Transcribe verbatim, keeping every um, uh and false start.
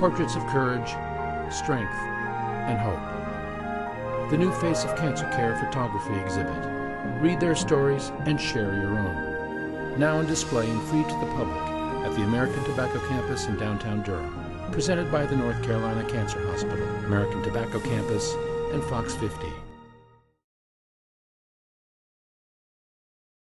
portraits of courage, strength, and hope. The New Face of Cancer Care photography exhibit. Read their stories and share your own. Now on display and free to the public at the American Tobacco Campus in downtown Durham. Presented by the North Carolina Cancer Hospital, American Tobacco Campus, and Fox fifty.